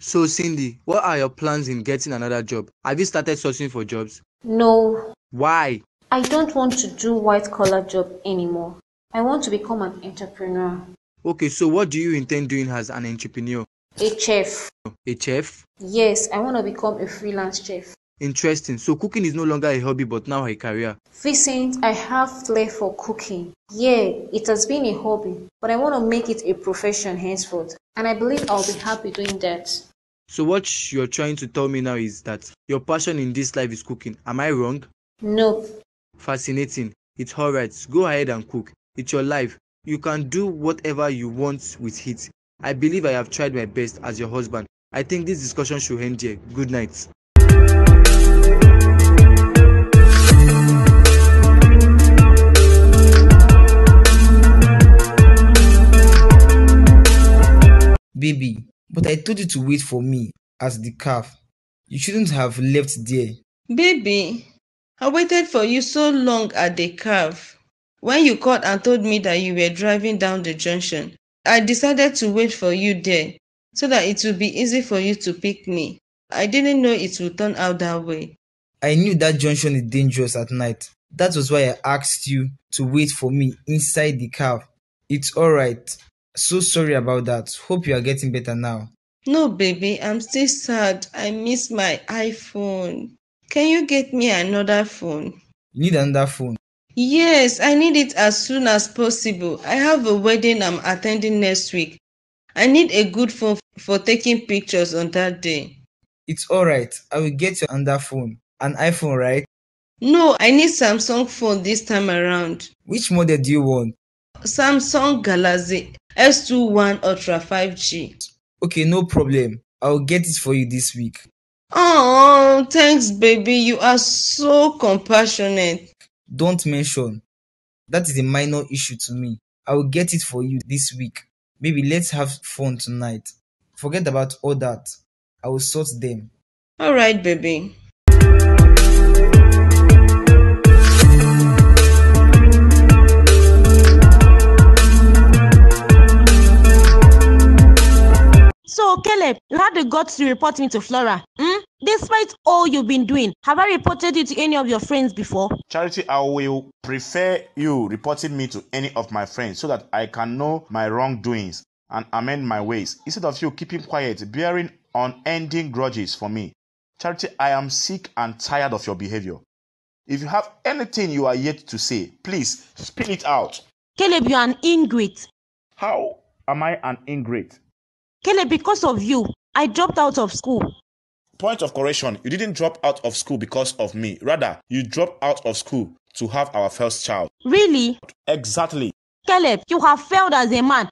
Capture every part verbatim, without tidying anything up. So Cindy, what are your plans in getting another job? Have you started searching for jobs? No. Why? I don't want to do white collar job anymore. I want to become an entrepreneur. Okay, so what do you intend doing as an entrepreneur? A chef. A chef? Yes, I want to become a freelance chef. Interesting. So cooking is no longer a hobby but now a career. Vincent, I have flair for cooking. Yeah, it has been a hobby, but I want to make it a profession henceforth, and I believe I'll be happy doing that. So what you're trying to tell me now is that your passion in this life is cooking. Am I wrong? Nope. Fascinating. It's alright. Go ahead and cook. It's your life. You can do whatever you want with it. I believe I have tried my best as your husband. I think this discussion should end here. Good night. Baby, but I told you to wait for me at the calf. You shouldn't have left there. Baby, I waited for you so long at the calf. When you called and told me that you were driving down the junction, I decided to wait for you there so that it would be easy for you to pick me. I didn't know it would turn out that way. I knew that junction is dangerous at night. That was why I asked you to wait for me inside the calf. It's alright. So sorry about that. Hope you are getting better now. No, baby, I'm still sad. I miss my iPhone. Can you get me another phone? You need another phone? Yes, I need it as soon as possible. I have a wedding I'm attending next week. I need a good phone for taking pictures on that day. It's alright. I will get you another phone. An iPhone, right? No, I need Samsung phone this time around. Which model do you want? Samsung Galaxy S twenty-one Ultra five G. Okay, no problem. I'll get it for you this week. Oh, thanks, baby. You are so compassionate. Don't mention. That is a minor issue to me. I will get it for you this week. Baby, let's have fun tonight. Forget about all that. I will sort them. All right, baby. So, Caleb, you had the guts to report me to Flora. Hmm? Despite all you've been doing, have I reported you to any of your friends before? Charity, I will prefer you reporting me to any of my friends so that I can know my wrongdoings and amend my ways, instead of you keeping quiet, bearing unending grudges for me. Charity, I am sick and tired of your behavior. If you have anything you are yet to say, please spill it out. Caleb, you are an ingrate. How am I an ingrate? Caleb, because of you, I dropped out of school. Point of correction, you didn't drop out of school because of me. Rather, you dropped out of school to have our first child. Really? Exactly. Caleb, you have failed as a man.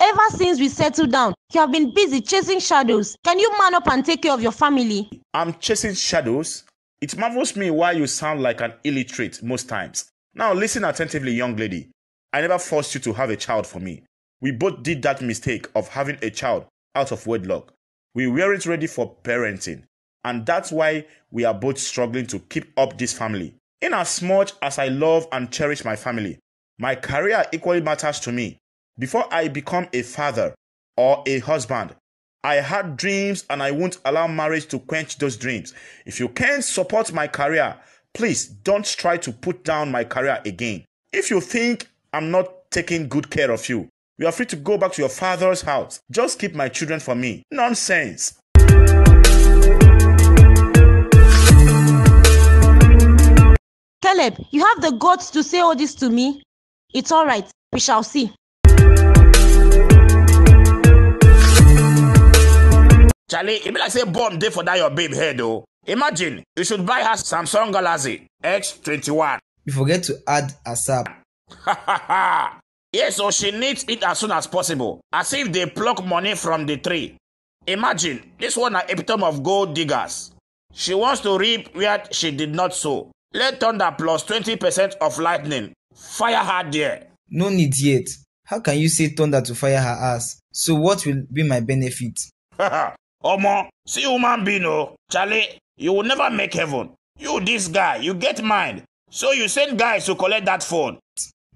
Ever since we settled down, you have been busy chasing shadows. Can you man up and take care of your family? I'm chasing shadows? It marvels me why you sound like an illiterate most times. Now listen attentively, young lady. I never forced you to have a child for me. We both did that mistake of having a child out of wedlock. We weren't ready for parenting, and that's why we are both struggling to keep up this family. Inasmuch as I love and cherish my family, my career equally matters to me. Before I become a father or a husband, I had dreams, and I won't allow marriage to quench those dreams. If you can't support my career, please don't try to put down my career again. If you think I'm not taking good care of you, you are free to go back to your father's house. Just keep my children for me. Nonsense. Caleb, you have the guts to say all this to me? It's all right. We shall see. Charlie, it be like say bomb day for that your babe head though. Imagine, you should buy her Samsung Galaxy S twenty-one. You forget to add ASAP. Ha ha ha. Yes, so she needs it as soon as possible, as if they pluck money from the tree. Imagine, this one are epitome of gold diggers. She wants to reap where she did not sow. Let thunder plus twenty percent of lightning fire her there. No need yet. How can you say thunder to fire her ass? So what will be my benefit? Haha, Omo, see human being, oh. Charlie, you will never make heaven. You this guy, you get mine. So you send guys to collect that phone.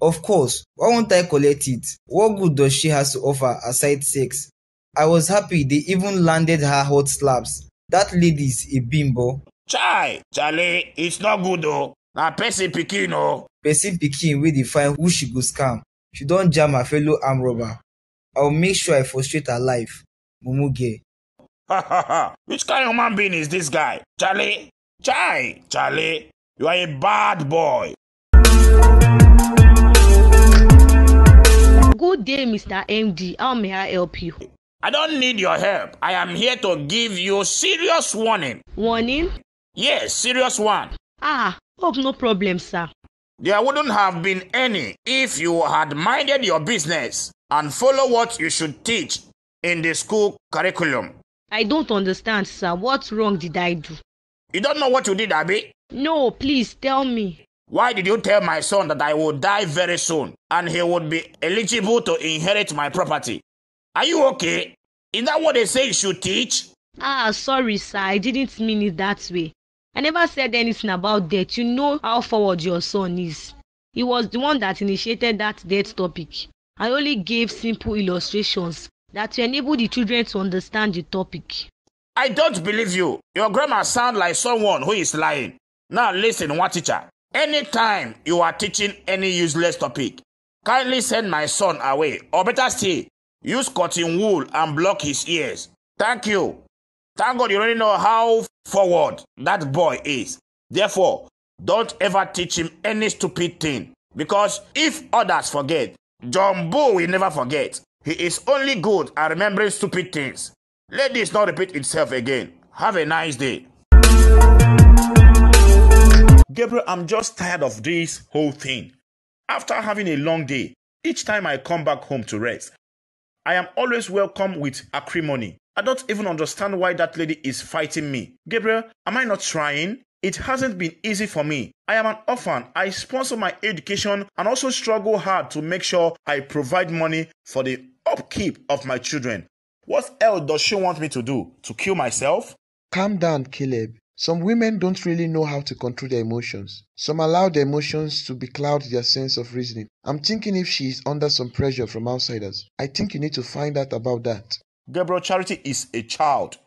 Of course, why won't I collect it? What good does she have to offer aside sex? I was happy they even landed her hot slaps. That lady's a bimbo. Chai, Charlie, it's not good though. Na person pikin oh. Person pikin wey dey find who she go scam. She don jam her fellow arm robber. I'll make sure I frustrate her life. Mumuge. Ha ha ha. Which kind of human being is this guy? Charlie, Chai, Charlie, you are a bad boy. Good day, Mister M D. How may I help you? I don't need your help. I am here to give you serious warning. Warning? Yes, serious one. Ah, hope no problem, sir. There wouldn't have been any if you had minded your business and follow what you should teach in the school curriculum. I don't understand, sir. What wrong did I do? You don't know what you did, Abby? No, please tell me. Why did you tell my son that I would die very soon and he would be eligible to inherit my property? Are you okay? Is that what they say you should teach? Ah, sorry, sir. I didn't mean it that way. I never said anything about death. You know how forward your son is. He was the one that initiated that death topic. I only gave simple illustrations that will enable the children to understand the topic. I don't believe you. Your grammar sounds like someone who is lying. Now listen, one teacher. Anytime you are teaching any useless topic, kindly send my son away. Or better still, use cotton wool and block his ears. Thank you. Thank God you already know how forward that boy is. Therefore, don't ever teach him any stupid thing. Because if others forget, Jumbo will never forget. He is only good at remembering stupid things. Let this not repeat itself again. Have a nice day. Gabriel, I'm just tired of this whole thing. After having a long day, each time I come back home to rest, I am always welcomed with acrimony. I don't even understand why that lady is fighting me. Gabriel, am I not trying? It hasn't been easy for me. I am an orphan. I sponsor my education and also struggle hard to make sure I provide money for the upkeep of my children. What else does she want me to do? To kill myself? Calm down, Caleb. Some women don't really know how to control their emotions. Some allow their emotions to becloud their sense of reasoning. I'm thinking if she is under some pressure from outsiders. I think you need to find out about that. Gabriel, Charity is a child.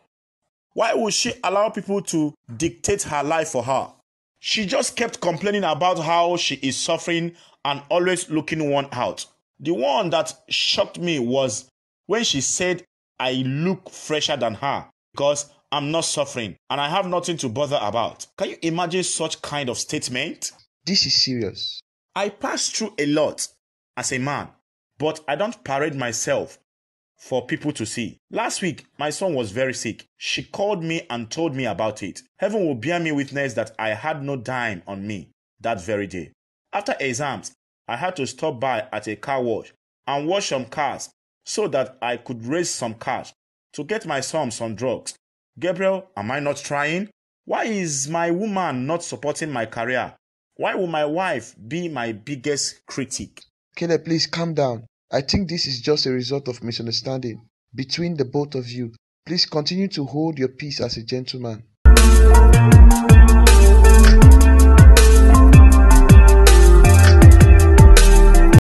Why would she allow people to dictate her life for her? She just kept complaining about how she is suffering and always looking one out. The one that shocked me was when she said, I look fresher than her because I'm not suffering and I have nothing to bother about. Can you imagine such kind of statement? This is serious. I pass through a lot as a man, but I don't parade myself for people to see. Last week, my son was very sick. She called me and told me about it. Heaven will bear me witness that I had no dime on me that very day. After exams, I had to stop by at a car wash and wash some cars so that I could raise some cash to get my son some drugs. Gabriel, am I not trying? Why is my woman not supporting my career? Why will my wife be my biggest critic? Caleb, please calm down. I think this is just a result of misunderstanding between the both of you. Please continue to hold your peace as a gentleman.